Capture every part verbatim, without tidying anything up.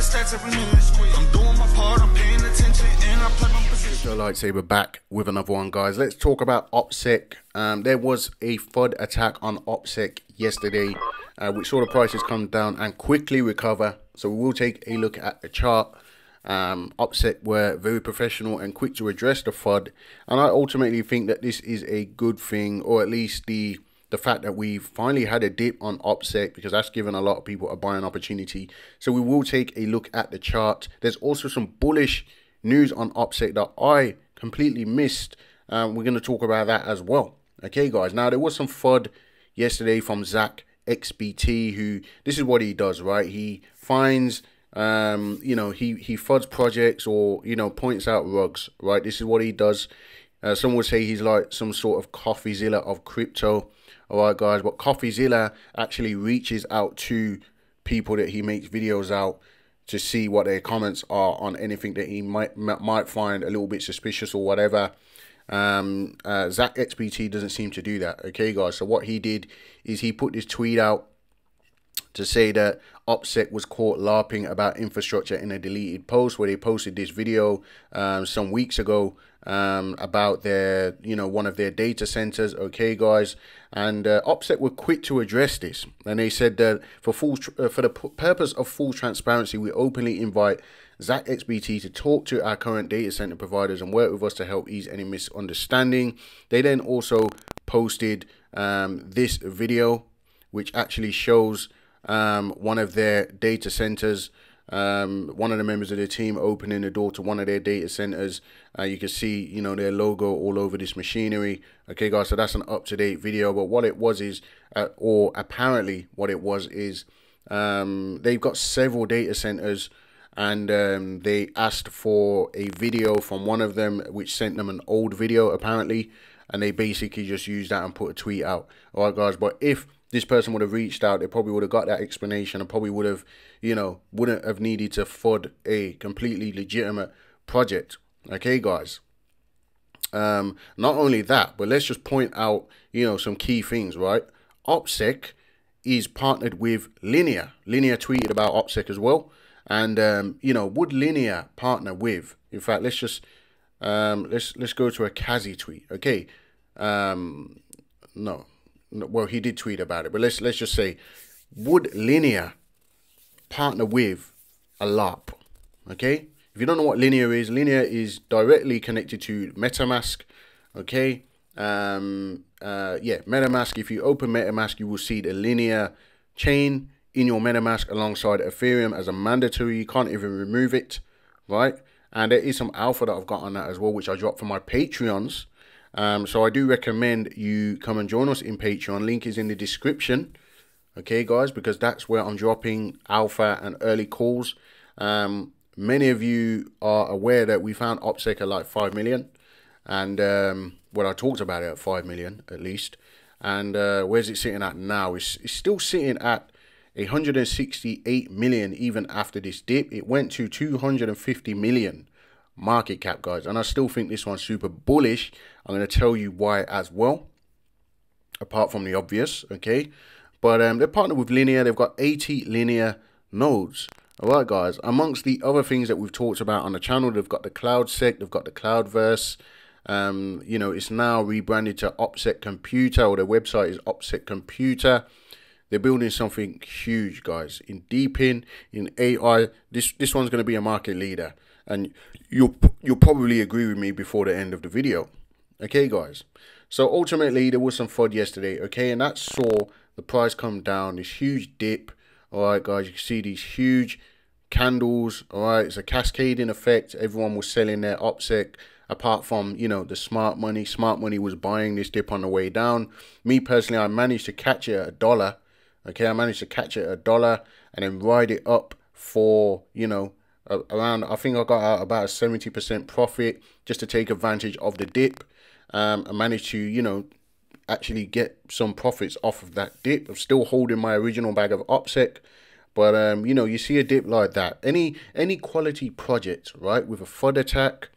the stats every minute. I'm doing my part, I'm paying attention, and I play my position. Lightsaber back with another one, guys. Let's talk about OpSec. Um, there was a F U D attack on OpSec yesterday, uh, which saw the prices come down and quickly recover. So we will take a look at the chart. Um, OpSec were very professional and quick to address the F U D, and I ultimately think that this is a good thing, or at least the the fact that we finally had a dip on OpSec, because that's given a lot of people a buying opportunity. So we will take a look at the chart. There's also some bullish news on OpSec that I completely missed. Um, we're going to talk about that as well. Okay, guys. Now, there was some F U D yesterday from Zach X B T, who, this is what he does, right? He finds, um, you know, he, he F U Ds projects, or, you know, points out rugs, right? This is what he does. Uh, some would say he's like some sort of CoffeeZilla of crypto. All right, guys, but CoffeeZilla actually reaches out to people that he makes videos out to see what their comments are on anything that he might might find a little bit suspicious or whatever. Um, uh, Zach X B T doesn't seem to do that. Okay, guys, so what he did is he put this tweet out to say that OpSec was caught LARPing about infrastructure in a deleted post, where they posted this video um, some weeks ago um, about their, you know, one of their data centers. Okay, guys, and uh, OpSec were quick to address this, and they said that for full tr uh, for the purpose of full transparency, we openly invite Zach X B T to talk to our current data center providers and work with us to help ease any misunderstanding. They then also posted um, this video, which actually shows um one of their data centers, um one of the members of their team opening the door to one of their data centers. Uh, you can see, you know, their logo all over this machinery. Okay, guys, so that's an up-to-date video, but what it was is uh, or apparently what it was is um they've got several data centers, and um they asked for a video from one of them, which sent them an old video apparently, and they basically just used that and put a tweet out. All right, guys, but if this person would have reached out, they probably would have got that explanation, and probably would have, you know, wouldn't have needed to F U D a completely legitimate project. Okay, guys. Um, not only that, but let's just point out, you know, some key things, right? OpSec is partnered with Linear. Linear tweeted about OpSec as well. And, um, you know, would Linear partner with, in fact, let's just, um, let's, let's go to a Kazi tweet. Okay. Um, no. Well, he did tweet about it, but let's let's just say, would Linear partner with a LARP? Okay, if you don't know what Linear is, Linear is directly connected to MetaMask. Okay, um, uh, yeah, MetaMask. If you open MetaMask, you will see the Linear chain in your MetaMask alongside Ethereum as a mandatory. You can't even remove it, right? And there is some alpha that I've got on that as well, which I dropped for my Patreons. Um, so I do recommend you come and join us in Patreon. Link is in the description. Okay, guys, because that's where I'm dropping alpha and early calls. Um, many of you are aware that we found OpSec at like five million. And, um, well, I talked about it at five million at least. And uh, where's it sitting at now? It's, it's still sitting at one hundred sixty-eight million even after this dip. It went to two hundred fifty million. Market cap, guys, and I still think this one's super bullish. I'm going to tell you why as well, apart from the obvious. Okay, but um, they're partnered with Linear. They've got eighty Linear nodes. All right, guys, amongst the other things that we've talked about on the channel, they've got the CloudSec, they've got the Cloudverse. Um, you know, it's now rebranded to OpSec Computer, or their website is OpSec Computer. They're building something huge, guys, in DePIN, in A I. This this one's going to be a market leader. And you'll, you'll probably agree with me before the end of the video. Okay, guys. So ultimately, there was some F U D yesterday. Okay, and that saw the price come down. This huge dip. All right, guys. You can see these huge candles. All right. It's a cascading effect. Everyone was selling their OpSec. Apart from, you know, the smart money. Smart money was buying this dip on the way down. Me personally, I managed to catch it at a dollar. Okay, I managed to catch it at a dollar. And then ride it up for, you know, around, I think I got out about a seventy percent profit just to take advantage of the dip. Um, I managed to, you know, actually get some profits off of that dip. I'm still holding my original bag of OpSec. But, um, you know, you see a dip like that. Any any quality project, right, with a F U D attack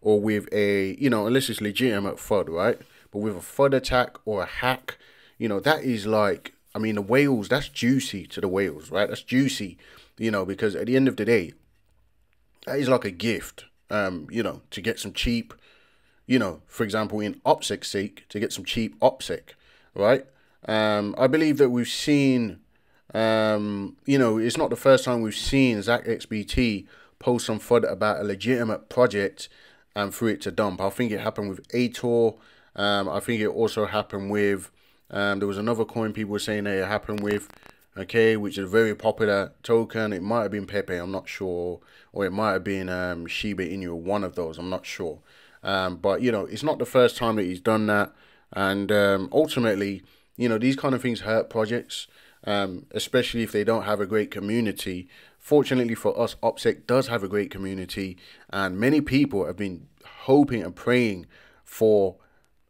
or with a, you know, unless it's legitimate F U D, right? But with a F U D attack or a hack, you know, that is like I mean, the whales, that's juicy to the whales, right? That's juicy, you know, because at the end of the day, that is like a gift, um, you know, to get some cheap, you know, for example, in OpSec seek, to get some cheap OpSec, right? Um, I believe that we've seen, um, you know, it's not the first time we've seen Zach X B T post some fodder about a legitimate project and for it to dump. I think it happened with A T O R. Um, I think it also happened with, um, there was another coin people were saying that it happened with, okay, which is a very popular token. It might have been Pepe, I'm not sure. Or it might have been um, Shiba Inu, one of those, I'm not sure. Um, but, you know, it's not the first time that he's done that. And um, ultimately, you know, these kind of things hurt projects, um, especially if they don't have a great community. Fortunately for us, OpSec does have a great community, and many people have been hoping and praying for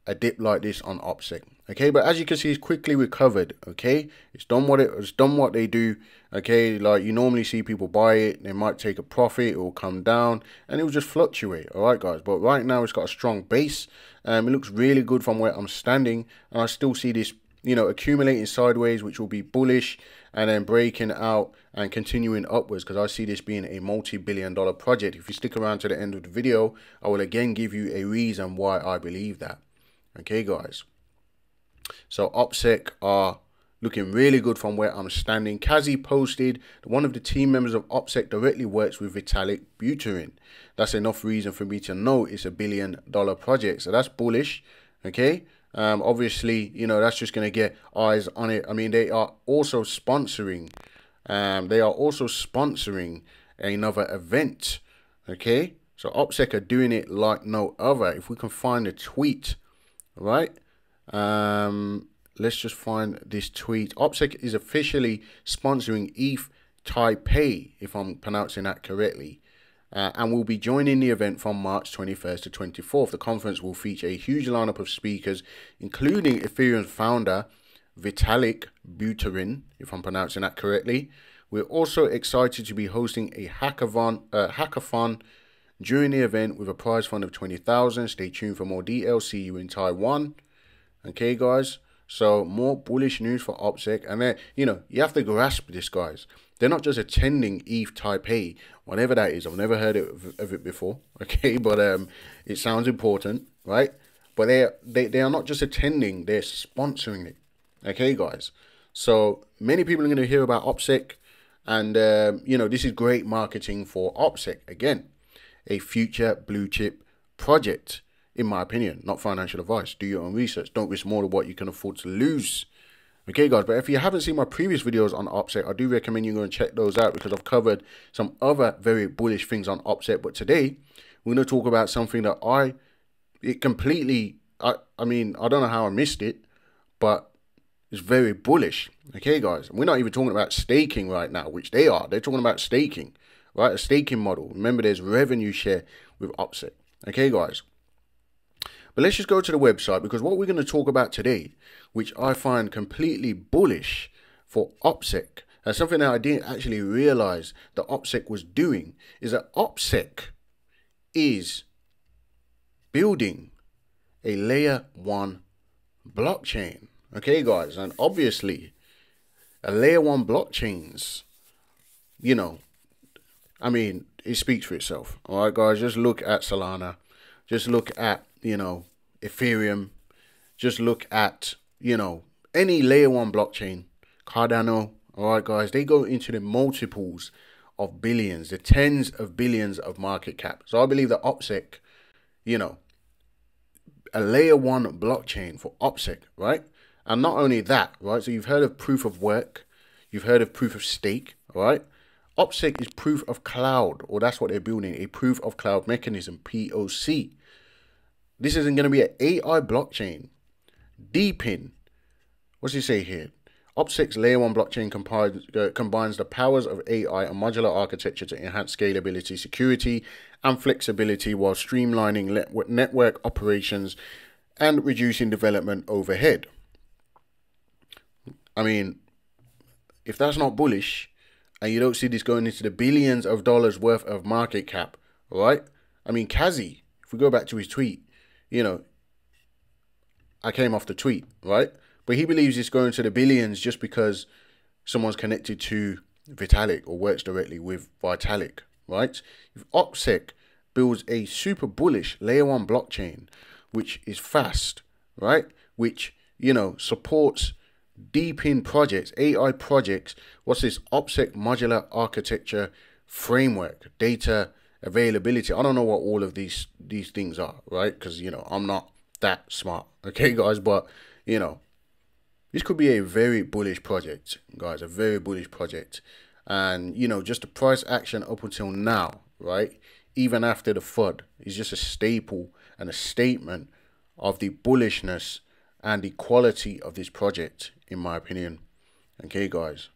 a dip like this on OpSec. Okay, but as you can see, it's quickly recovered. Okay, it's done what it, it's done what they do. Okay, like you normally see people buy it, they might take a profit, it will come down, and it will just fluctuate. All right, guys, but right now it's got a strong base. Um, it looks really good from where I'm standing, and I still see this, you know, accumulating sideways, which will be bullish, and then breaking out and continuing upwards, because I see this being a multi-billion dollar project. If you stick around to the end of the video, I will again give you a reason why I believe that. Okay, guys. So OpSec are looking really good from where I'm standing. Kazi posted, one of the team members of OpSec directly works with Vitalik Buterin. That's enough reason for me to know it's a billion dollar project. So that's bullish. Okay. Um, obviously, you know, that's just going to get eyes on it. I mean, they are also sponsoring. Um, they are also sponsoring another event. Okay. So OpSec are doing it like no other. If we can find a tweet, right? Um, let's just find this tweet. OpSec is officially sponsoring E T H Taipei, if I'm pronouncing that correctly, uh, and will be joining the event from March twenty-first to twenty-fourth. The conference will feature a huge lineup of speakers, including Ethereum founder Vitalik Buterin, if I'm pronouncing that correctly. We're also excited to be hosting a hackathon, uh, hackathon during the event with a prize fund of twenty thousand dollars. Stay tuned for more details. See you in Taiwan. Okay, guys, so more bullish news for OpSec. And then, you know, you have to grasp this, guys. They're not just attending E T H Taipei, whatever that is. I've never heard of it before, okay? But um, it sounds important, right? But they, they, they are not just attending, they're sponsoring it, okay, guys? So many people are going to hear about OpSec. And, um, you know, this is great marketing for OpSec. Again, a future blue chip project. In my opinion, not financial advice. Do your own research. Don't risk more than what you can afford to lose. Okay, guys, but if you haven't seen my previous videos on OpSec, I do recommend you go and check those out, because I've covered some other very bullish things on OpSec. But today, we're going to talk about something that I, it completely, I, I mean, I don't know how I missed it, but it's very bullish. Okay, guys, we're not even talking about staking right now, which they are. They're talking about staking, right? A staking model. Remember, there's revenue share with OpSec. Okay, guys. But let's just go to the website, because what we're going to talk about today, which I find completely bullish for OpSec, and something that I didn't actually realize that OpSec was doing, is that OpSec is building a layer one blockchain. Okay, guys, and obviously a layer one blockchains, you know, I mean, it speaks for itself. All right, guys, just look at Solana. Just look at, you know, Ethereum. Just look at, you know, any layer one blockchain. Cardano. All right, guys. They go into the multiples of billions, the tens of billions of market cap. So I believe that OpSec, you know, a layer one blockchain for OpSec, right? And not only that, right? So you've heard of proof of work. You've heard of proof of stake, all right? OpSec is proof of cloud, or that's what they're building, a proof of cloud mechanism, P O C. This isn't going to be an A I blockchain. DePIN, what's he say here? OpSec's layer one blockchain combines, uh, combines the powers of A I and modular architecture to enhance scalability, security, and flexibility while streamlining network operations and reducing development overhead. I mean, if that's not bullish, and you don't see this going into the billions of dollars worth of market cap, right? I mean, Kazi, if we go back to his tweet, you know, I came off the tweet, right? But he believes it's going to the billions just because someone's connected to Vitalik or works directly with Vitalik, right? If OpSec builds a super bullish layer one blockchain, which is fast, right? Which, you know, supports DePIN projects, A I projects. What's this? OpSec modular architecture framework, data availability. I don't know what all of these these things are, right? Because, you know, I'm not that smart, okay, guys? But, you know, this could be a very bullish project, guys, a very bullish project. And, you know, just the price action up until now, right, even after the F U D, is just a staple and a statement of the bullishness and the quality of this project, in my opinion. Okay, guys.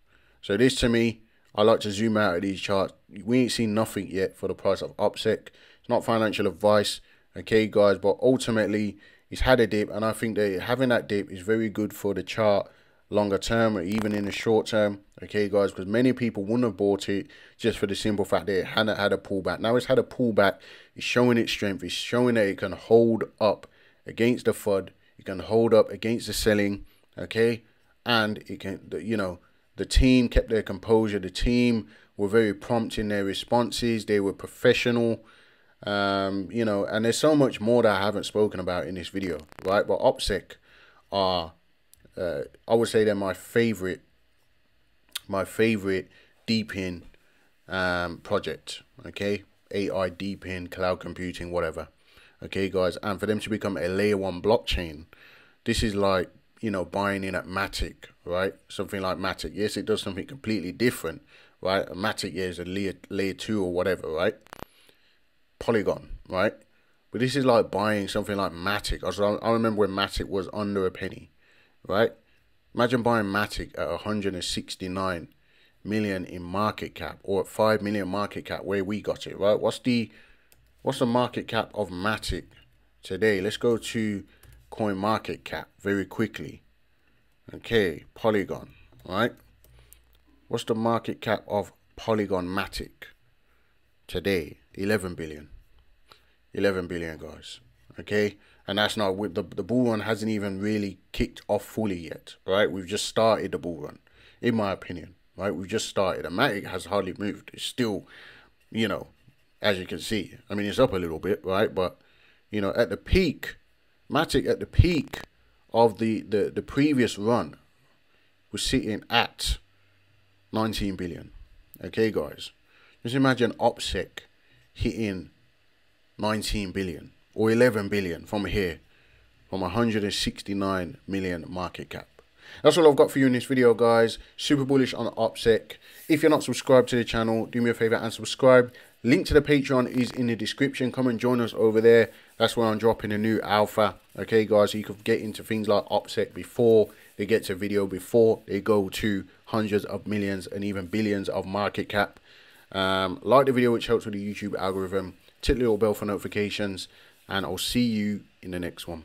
So this, to me, I like to zoom out at these charts. We ain't seen nothing yet for the price of OpSec. It's not financial advice, okay, guys, but ultimately it's had a dip, and I think that having that dip is very good for the chart longer term or even in the short term, okay, guys, because many people wouldn't have bought it just for the simple fact that it hadn't had a pullback. Now it's had a pullback. It's showing its strength. It's showing that it can hold up against the F U D. It can hold up against the selling, okay, and it can, you know, the team kept their composure. The team were very prompt in their responses. They were professional, um, you know, and there's so much more that I haven't spoken about in this video, right? But OpSec are, uh, I would say they're my favorite, my favorite DePIN um, project, okay? A I, DePIN, cloud computing, whatever, okay, guys? And for them to become a layer one blockchain, this is like, you know, buying in at Matic, right? Something like Matic. Yes, it does something completely different, right? A Matic, yeah, is a layer, layer two or whatever, right? Polygon, right? But this is like buying something like Matic. I remember when Matic was under a penny, right? Imagine buying Matic at one hundred sixty-nine million in market cap, or at five million market cap where we got it, right? What's the, what's the market cap of Matic today? Let's go to Coin market cap very quickly. Okay, Polygon, right? What's the market cap of Polygon Matic today? eleven billion. eleven billion, guys. Okay, and that's not with the, the bull run hasn't even really kicked off fully yet, right? We've just started the bull run, in my opinion, right? We've just started. And Matic has hardly moved. It's still, you know, as you can see, I mean, it's up a little bit, right? But, you know, at the peak, Matic at the peak of the, the, the previous run was sitting at nineteen billion. Okay, guys. Just imagine OpSec hitting nineteen billion or eleven billion from here, from one hundred sixty-nine million market cap. That's all I've got for you in this video, guys. Super bullish on OpSec. If you're not subscribed to the channel, do me a favor and subscribe. Link to the Patreon is in the description. Come and join us over there. That's where I'm dropping a new alpha. Okay, guys, so you can get into things like OpSec before they get to video, before they go to hundreds of millions and even billions of market cap. Um, like the video, which helps with the YouTube algorithm. Tick the little bell for notifications, and I'll see you in the next one.